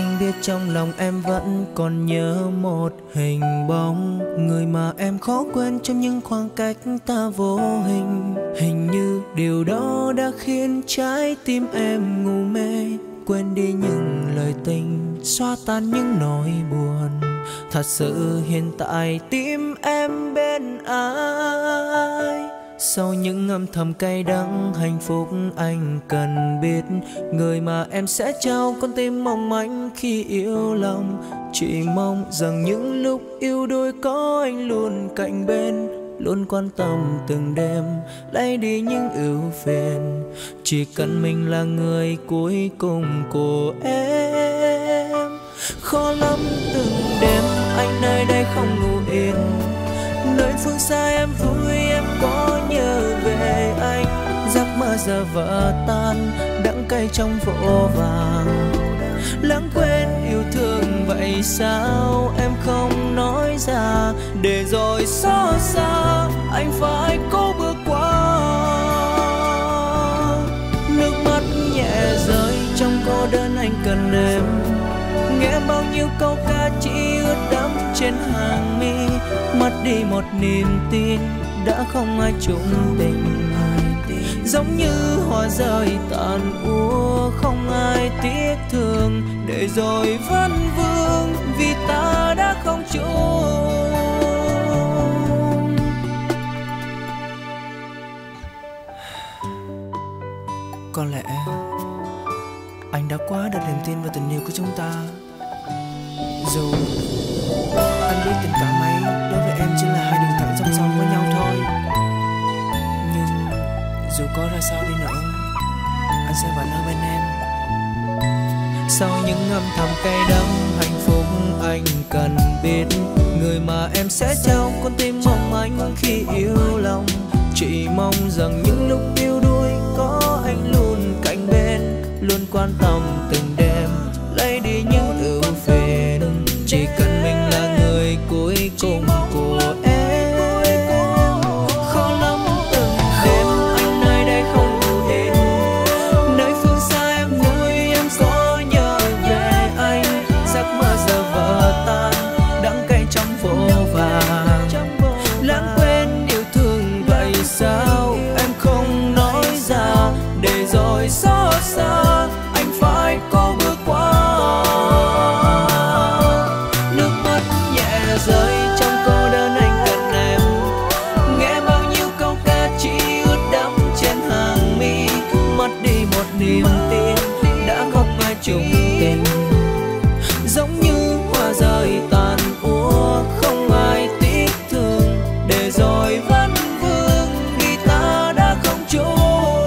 Anh biết trong lòng em vẫn còn nhớ một hình bóng, người mà em khó quên trong những khoảng cách ta vô hình. Hình như điều đó đã khiến trái tim em ngủ mê, quên đi những lời tình, xóa tan những nỗi buồn. Thật sự hiện tại tim em bên ai? Sau những âm thầm cay đắng, hạnh phúc anh cần biết. Người mà em sẽ trao con tim mong manh khi yêu lòng. Chỉ mong rằng những lúc yêu đôi có anh luôn cạnh bên, luôn quan tâm từng đêm, lấy đi những ưu phiền. Chỉ cần mình là người cuối cùng của em. Khó lắm từng đêm anh nơi đây không ngủ yên, nơi phương xa em vui em có nhớ về anh. Giấc mơ giờ vỡ tan, đắng cay trong vô vàng, lãng quên yêu thương. Vậy sao em không nói ra, để rồi xót xa anh phải cố bước qua. Nước mắt nhẹ rơi trong cô đơn anh cần em, nghe bao nhiêu câu ca chỉ ướt đẫm trên hàng mi. Mất đi một niềm tin, đã không ai chung tình. Giống như hoa rơi tàn úa, không ai tiếc thương. Để rồi vẫn vương, vì ta đã không chung. Có lẽ anh đã quá đặt niềm tin vào tình yêu của chúng ta. Dù anh biết tình cảm ấy đối với em chỉ là hai đường thẳng song song với nhau thôi, nhưng dù có ra sao đi nữa, anh sẽ vẫn ở bên em. Sau những âm thầm cay đắng, hạnh phúc anh cần biết. Người mà em sẽ trao con tim mong anh khi yêu lòng. Chỉ mong rằng những lúc yêu đuối có anh luôn cạnh bên, luôn quan tâm từng đêm, lấy đi những ưu phiền. Chỉ cần mình là người cuối cùng của em. Khó lắm từng đêm anh nơi đây không ngủ yên, nơi phương xa em vui em có nhớ về anh. Giấc mơ giờ vỡ tan, đắng cay trong vô vàng, lãng quên yêu thương. Vậy sao em không nói ra, để rồi xót xa anh phải cố bước qua. Niềm tin đã không ai chung tình, giống như hoa rơi tàn úa, không ai tiếc thương. Để rồi vẫn vương, vì ta đã không chung.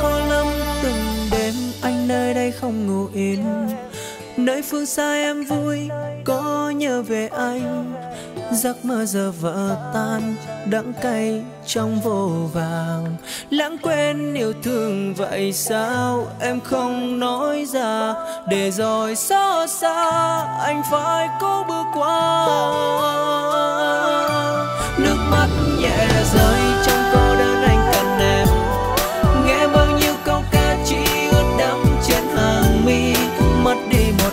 Khó lắm từng đêm anh nơi đây không ngủ yên, nơi phương xa em vui có nhớ về anh. Giấc mơ giờ vỡ tan, đắng cay trong vô vàng, lãng quên yêu thương. Vậy sao em không nói ra, để rồi xót xa anh phải cố bước qua. Nước mắt nhẹ rơi trong cô đơn anh cần em, nghe bao nhiêu câu ca chỉ ướt đẫm trên hàng mi. Mất đi một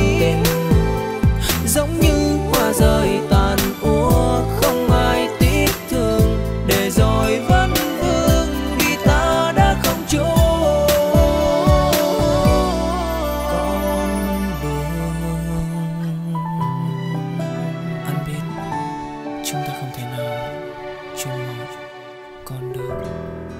tình, giống như hoa rơi tàn úa, không ai tiếc thương. Để rồi vẫn vương, vì ta đã không chung. Con đường anh biết chúng ta không thể nào chung một con đường.